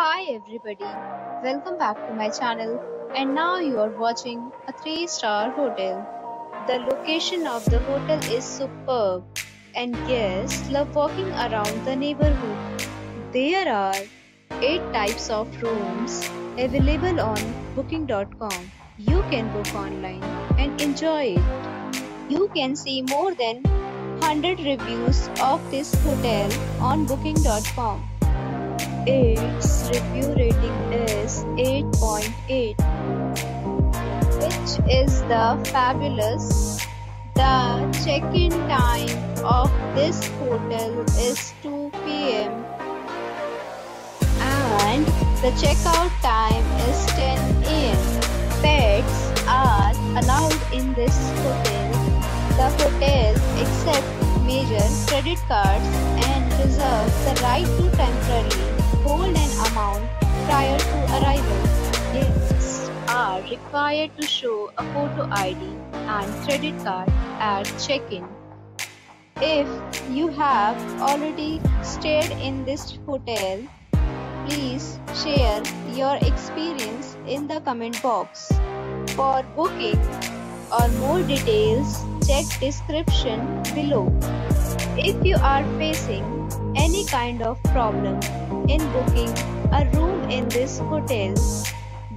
Hi everybody, welcome back to my channel, and now you are watching a 3-star hotel. The location of the hotel is superb and guests love walking around the neighborhood. There are 8 types of rooms available on booking.com. You can book online and enjoy it. You can see more than 100 reviews of this hotel on booking.com. Its review rating is 8.8, which is fabulous. The check-in time of this hotel is 2 p.m. and the checkout time is 10 a.m. Pets are allowed in this hotel. The hotel accepts major credit cards and reserves the right to temporarily hold an amount prior to arrival. Guests are required to show a photo ID and credit card at check-in. If you have already stayed in this hotel, please share your experience in the comment box. For booking or more details, check description below. If you are facing any kind of problem in booking a room in this hotel,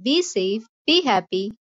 Be safe, be happy.